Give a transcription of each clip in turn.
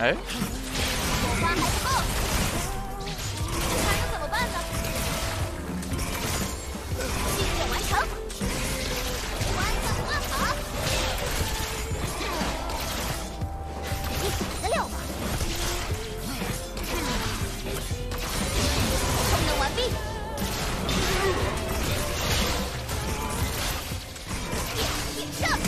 哎，火花还不够，还能怎么办呢？祭点完成，完整做好。你死得了吗？充能完毕。点上。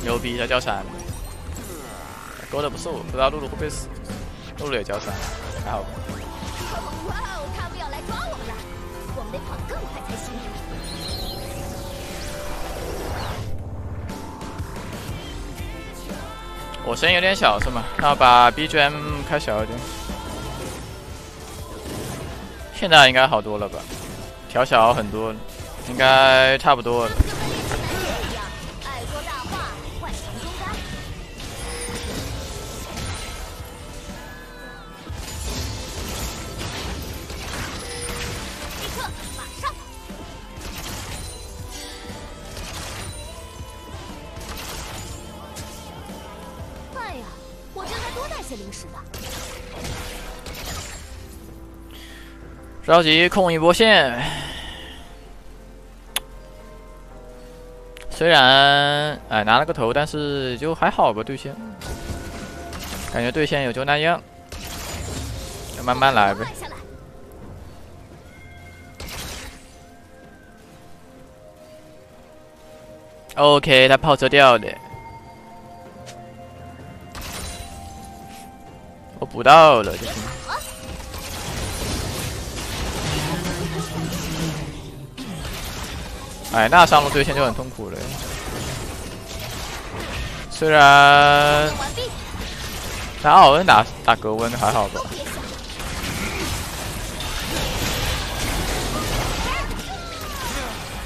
牛逼，他交闪，勾的不错，不知道露露会不会死。露露也交闪，还好吧。哇哦，他们要来抓我们了，我们得跑更快才行。我声音有点小是吗？那把 BGM 开小一点。现在应该好多了吧？调小很多，应该差不多了。 着急控一波线，虽然哎拿了个头，但是就还好吧对线，感觉对线也就那样，就慢慢来呗。OK， 他炮车掉的，我补到了就行。 哎，那上路对线就很痛苦了。虽然拿奥恩打格温还好吧。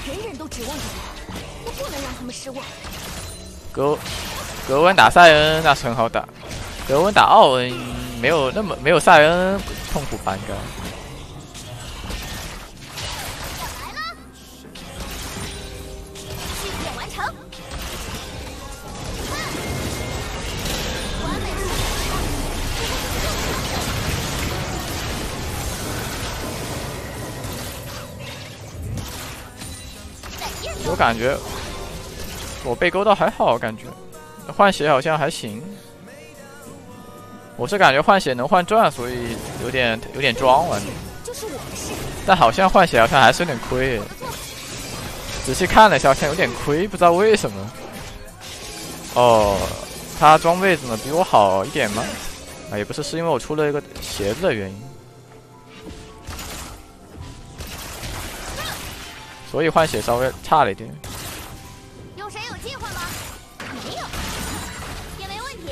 人人都指望着我，我不能让他们失望。格温打塞恩那是很好打，格温打奥恩没有塞恩痛苦吧应该。 我感觉我被勾到还好，感觉换血好像还行。我是感觉换血能换钻，所以有点装了。但好像换血好像还是有点亏。仔细看了一下，好像有点亏，不知道为什么。哦，他装备怎么比我好一点吗？啊，也不是，是因为我出了一个鞋子的原因。 所以换血稍微差了一点。有谁有计划吗？没有，也没问题。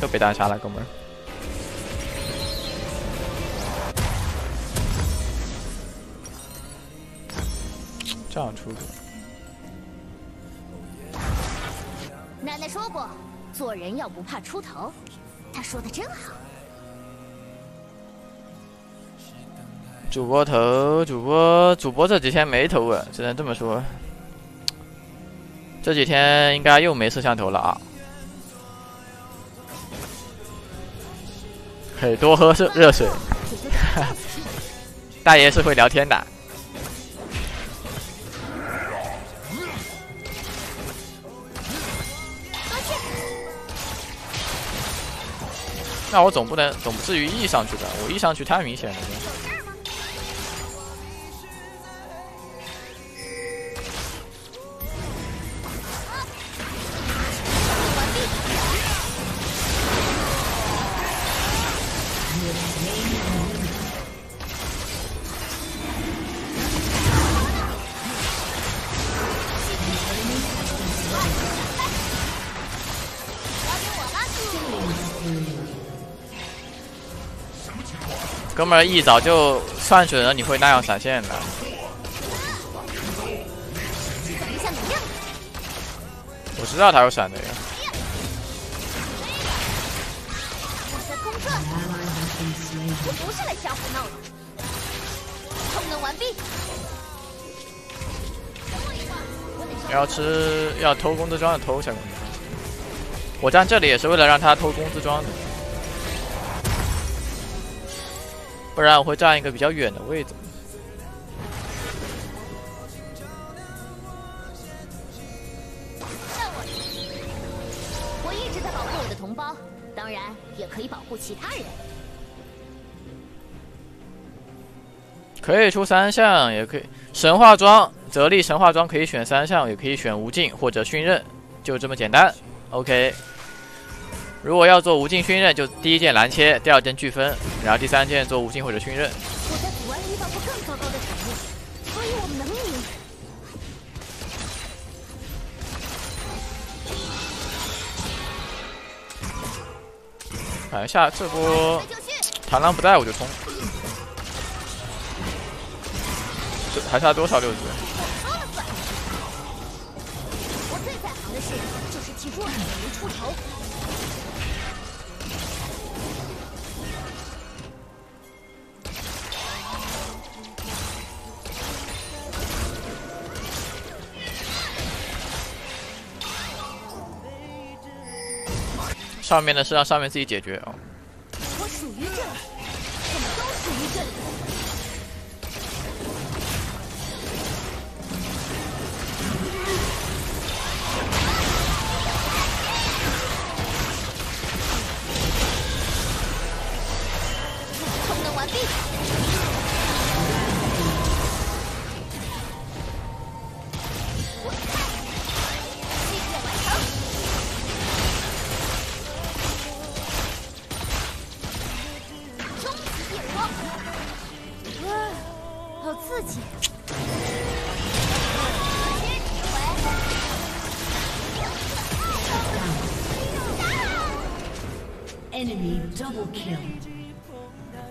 又被单杀了，哥们儿。这样出格。奶奶说过，做人要不怕出头，她说的真好。 主播头，主播这几天没头啊，只能这么说。这几天应该又没摄像头了啊，可以多喝热水。大爷是会聊天的。那我总不至于 E 上去吧？我 E 上去太明显了。 有事吗？哥们儿一早就算准了你会那样闪现的。我知道他要闪这个。 我不是来瞎胡闹的。充能完毕。要吃，要偷工资装的偷一下工资装。我站这里也是为了让他偷工资装的，不然我会站一个比较远的位置。我一直在保护我的同胞，当然也可以保护其他人。 可以出三项，也可以神话装，泽利神话装可以选三项，也可以选无尽或者训刃，就这么简单。OK， 如果要做无尽训刃，就第一件蓝切，第二件飓风，然后第三件做无尽或者训刃。我在古玩遇到过更糟糕的场面，所以我能赢。反正下这波螳螂不在，我就冲。 还差多少60？我最在行的事就是替弱女人出头。上面的事让上面自己解决啊。我属于这里，我们都属于这里。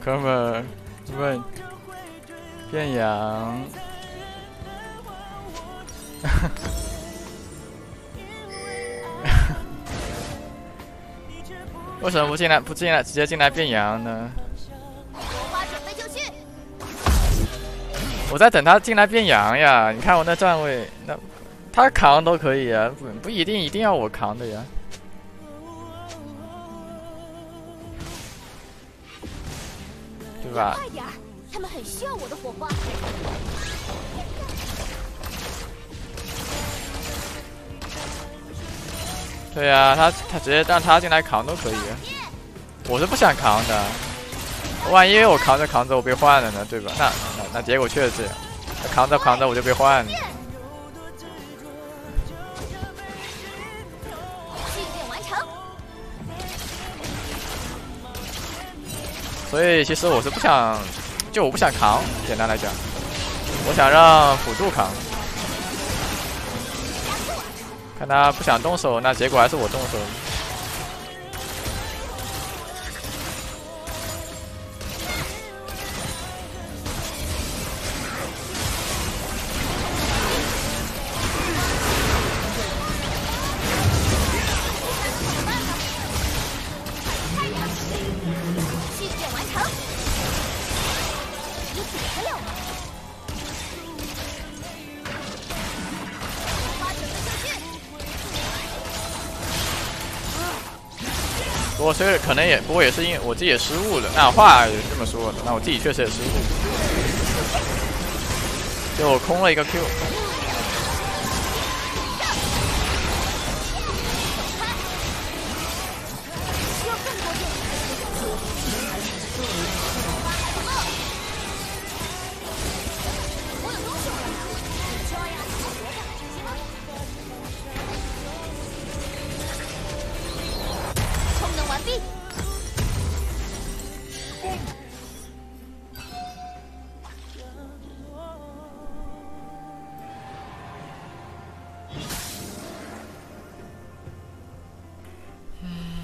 哥们问变羊，为什么不进来直接进来变羊呢？我在等他进来变羊呀！你看我那站位，那他扛都可以啊，不一定要我扛的呀。 对吧？快点，他们很需要我的火花。对呀、啊，他直接让他进来扛都可以，我是不想扛的。万一我扛着我被换了呢，对吧？那结果确实这样，扛着我就被换了。 所以其实我是不想，就我不想扛，简单来讲，我想让辅助扛。看他不想动手，那结果还是我动手。我虽然可能也，不过也是因为我自己也失误了，那话也是这么说的，那我自己确实也失误，就我空了一个 Q。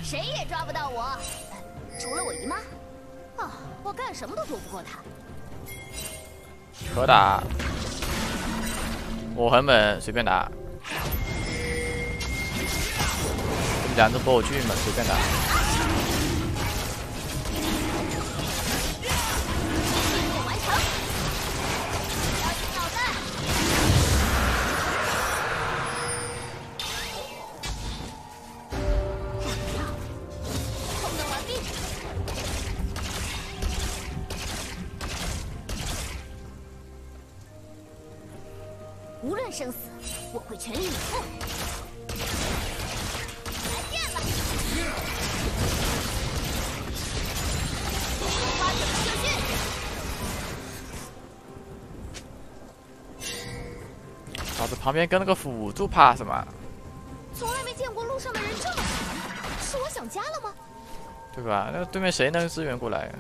谁也抓不到我，除了我姨妈。啊，我干什么都躲不过她。可打，我很猛，随便打。这么讲都博我巨猛，随便打。 无论生死，我会全力以赴。来电了！发射射箭！老子旁边跟了个辅助，怕什么？从来没见过路上的人这么少，是我想家了吗？对吧？那对面谁能支援过来啊？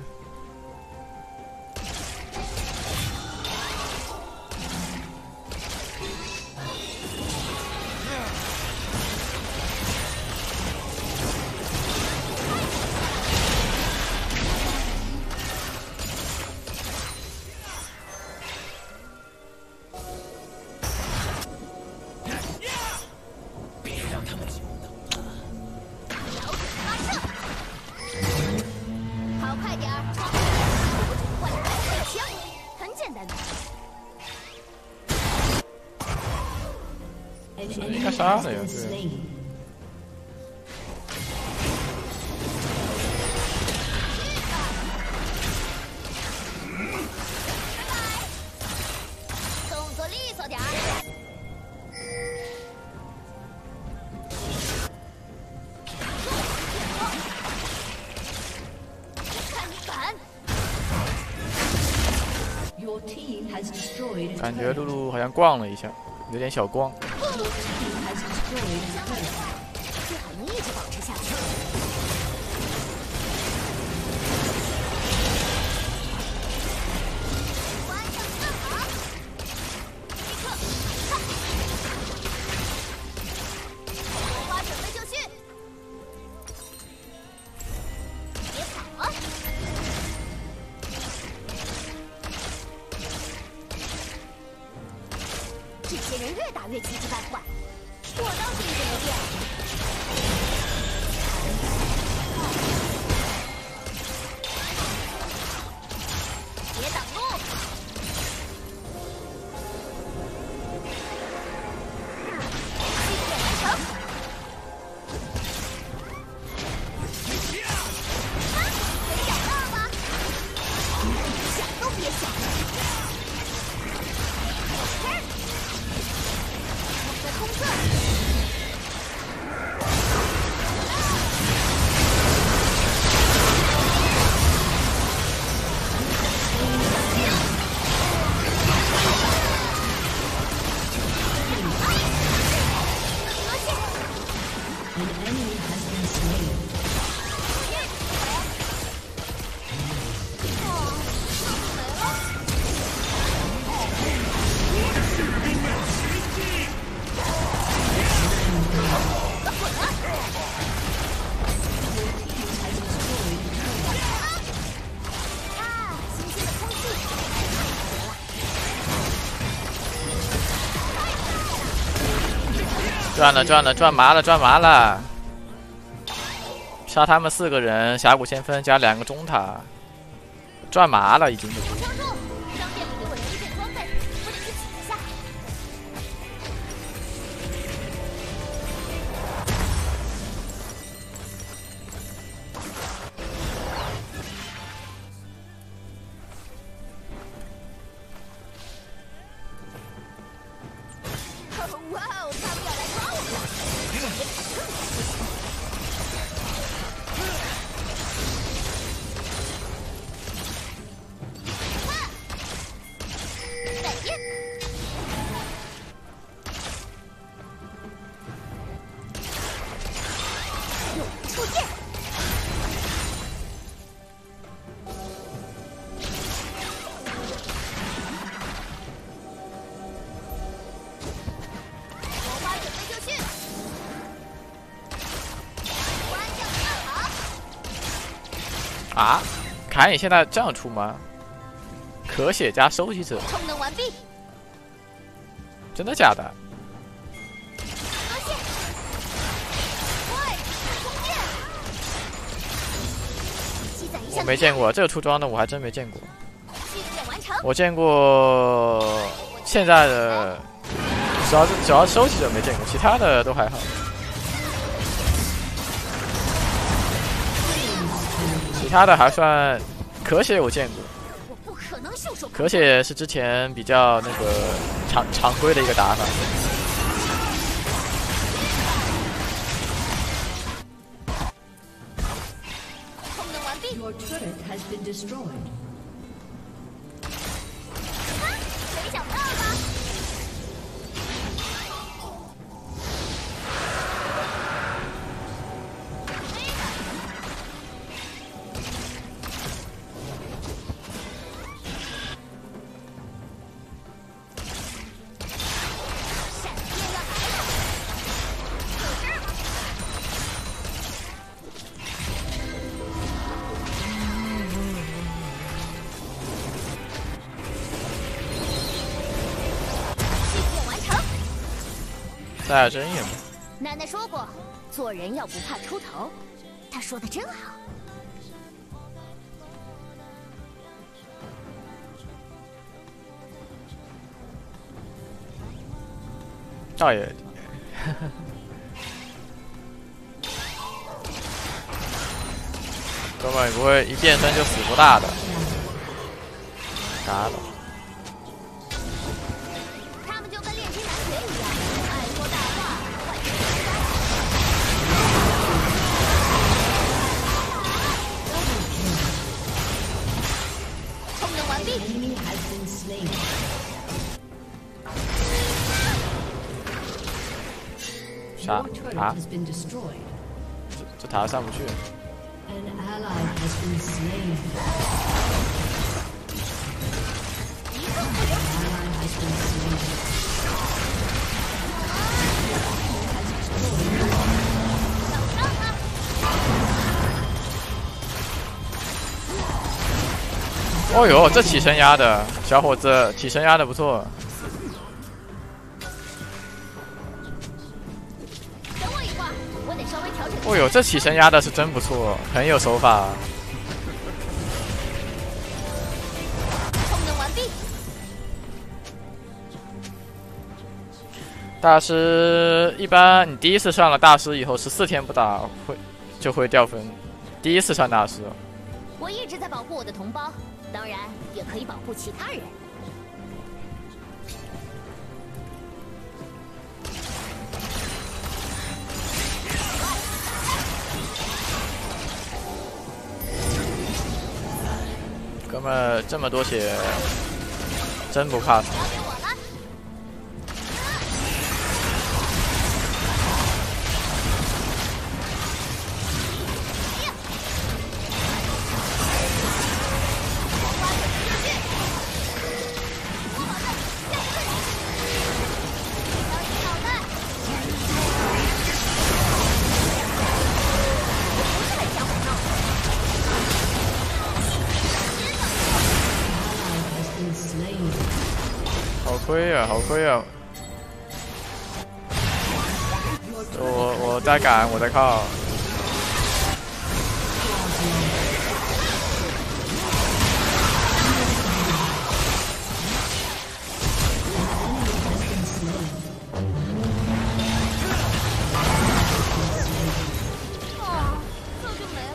啥的呀？对。动作利索点儿。看你敢！感觉露露好像逛了一下，有点小光。 最好能一直保持下去。完成任务，立刻看！火花准备就绪，别跑啊！这些人越打越气急败坏。 我倒是一点没变，别挡路！计点完成。没想到吧？想都别想！我的冲刺！ 赚麻了！杀他们四个人，峡谷先锋加两个中塔，赚麻了已经。哇哦，他们要来！ 快！啊！卡眼现在这样出吗？咳血加收集者。充能完毕。真的假的？发现！喂，充电！积攒一下。我没见过这个出装的，我还真没见过。训练完成。我见过现在的，主要收集者没见过，其他的都还好。 他的还算，咳血我见过，咳血是之前比较那个常规的一个打法。功能完毕。没想到吧？大家真硬。奶奶说过，做人要不怕出头，她说的真好。倒也，哥们不会一变身就死不大的，嘎的。 啥啊？这塔上不去。哦呦，这起身压的小伙子，起身压的不错。 哦呦，这起身压的是真不错，很有手法。充能完毕。大师一般，你第一次上了大师以后，14天不打就会掉分。第一次上大师。我一直在保护我的同胞，当然也可以保护其他人。 哥们，这么多血，真不怕死。好亏啊！我在赶，我在靠。哦，这就没了。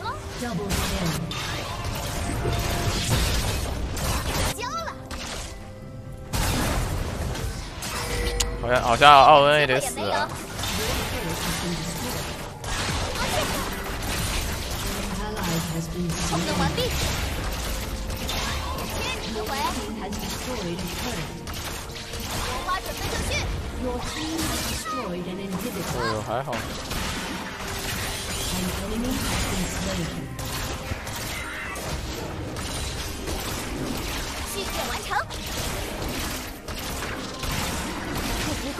好像奥恩也得死了。充能完毕。天地为，我发准备就绪。哦，还好。训练完成。 不会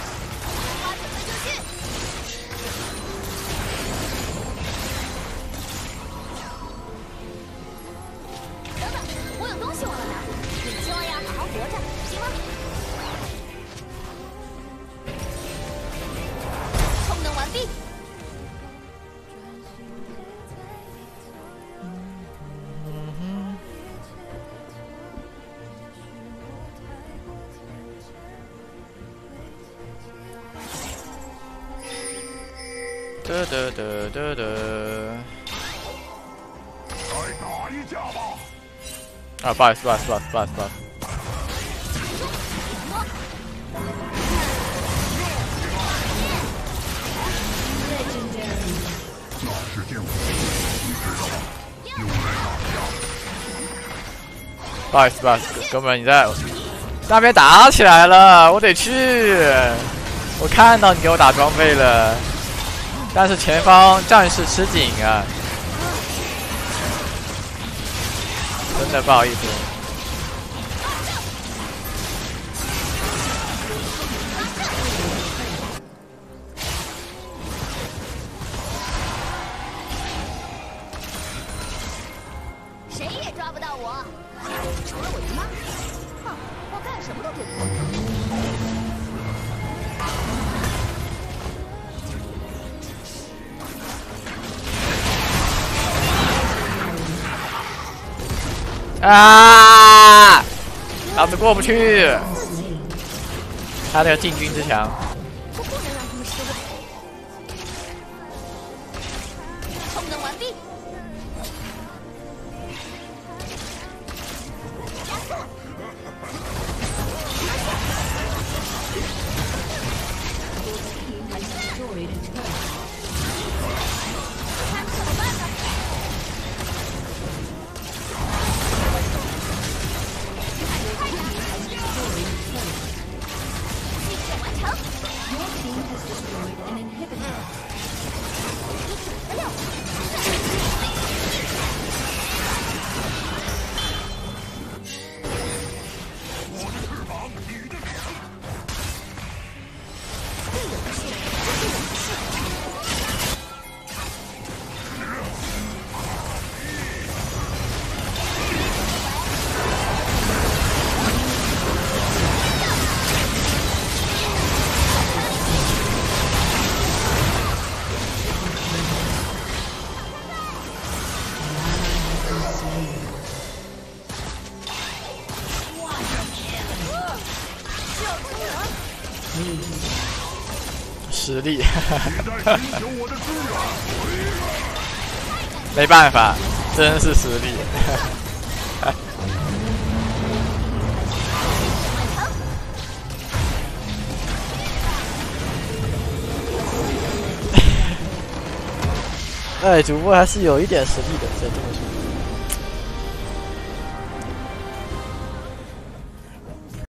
发准备就绪。得得得得得。来打一架吧！啊，不好意思。那是件武器，你知道吗？用来打架。不好意思，哥们，你在那边打起来了，我得去。我看到你给我打装备了，但是前方战事吃紧啊，真的不好意思。 啊！老子过不去，他这个进军之墙。充能完毕。实力，没办法，真是实力。哎，主播还是有一点实力的，在这么说。